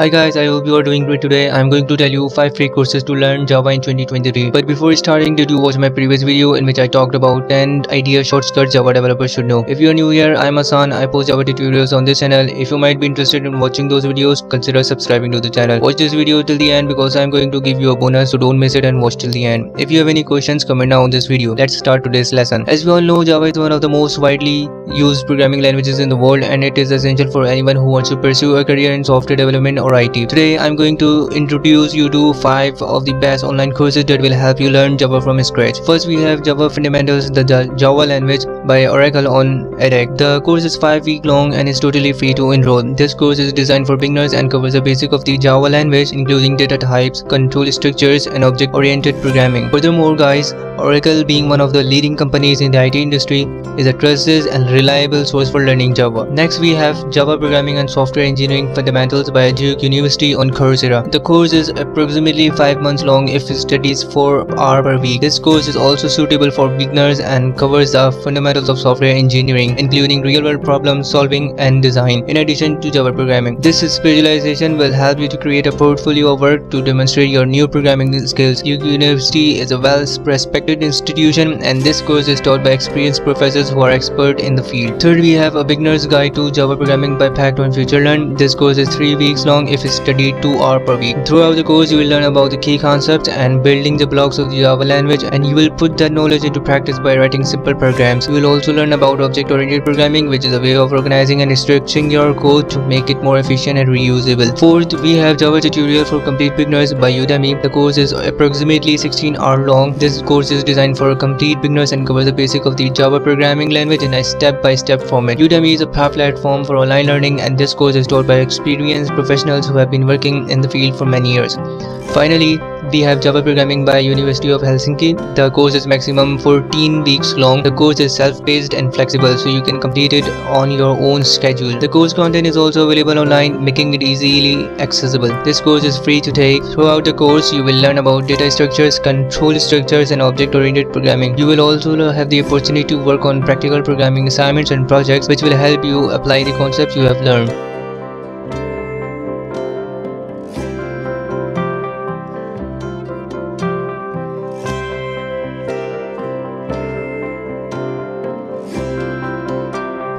Hi guys, I hope you are doing great today. I'm going to tell you 5 free courses to learn Java in 2023. But before starting, did you watch my previous video in which I talked about 10 ideas shortcuts Java developers should know? If you are new here, I'm Asan. I post Java tutorials on this channel. If you might be interested in watching those videos, consider subscribing to the channel. Watch this video till the end because I'm going to give you a bonus, so don't miss it and watch till the end. If you have any questions, comment down on this video. Let's start today's lesson. As we all know, Java is one of the most widely used programming languages in the world, and it is essential for anyone who wants to pursue a career in software development or IT. Today I'm going to introduce you to 5 of the best online courses that will help you learn Java from scratch. First we have Java Fundamentals, the Java language by Oracle on edX. The course is 5 weeks long and is totally free to enroll. This course is designed for beginners and covers the basics of the Java language, including data types, control structures, and object-oriented programming. Furthermore guys, Oracle, being one of the leading companies in the IT industry, is a trusted and reliable source for learning Java. Next we have Java Programming and Software Engineering Fundamentals by Duke University on Coursera. The course is approximately 5 months long if studies 4 hours per week. This course is also suitable for beginners and covers the fundamentals of software engineering, including real-world problem solving and design, in addition to Java programming. This specialization will help you to create a portfolio of work to demonstrate your new programming skills. Duke University is a well-respected institution, and this course is taught by experienced professors who are experts in the field. Third, we have a Beginner's Guide to Java Programming by Packt on FutureLearn. This course is 3 weeks long if studied 2 hours per week. Throughout the course, you will learn about the key concepts and building the blocks of the Java language, and you will put that knowledge into practice by writing simple programs. You will also learn about object-oriented programming, which is a way of organizing and structuring your code to make it more efficient and reusable. Fourth, we have Java Tutorial for Complete Beginners by Udemy. The course is approximately 16 hours long. This course is designed for complete beginners and covers the basics of the Java programming language in a step-by-step format. Udemy is a platform for online learning, and this course is taught by experienced professionals who have been working in the field for many years. Finally, we have Java Programming by University of Helsinki. The course is maximum 14 weeks long. The course is self-paced and flexible, so you can complete it on your own schedule. The course content is also available online, making it easily accessible. This course is free to take. Throughout the course, you will learn about data structures, control structures, and object-oriented programming. You will also have the opportunity to work on practical programming assignments and projects, which will help you apply the concepts you have learned.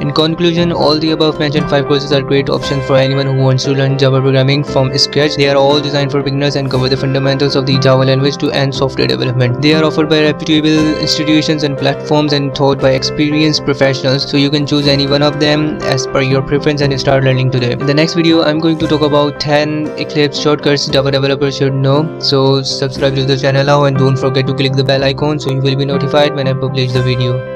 In conclusion, all the above mentioned 5 courses are great options for anyone who wants to learn Java programming from scratch. They are all designed for beginners and cover the fundamentals of the Java language to end software development. They are offered by reputable institutions and platforms and taught by experienced professionals, so you can choose any one of them as per your preference and start learning today. In the next video, I'm going to talk about 10 Eclipse shortcuts Java developers should know. So subscribe to the channel now and don't forget to click the bell icon so you will be notified when I publish the video.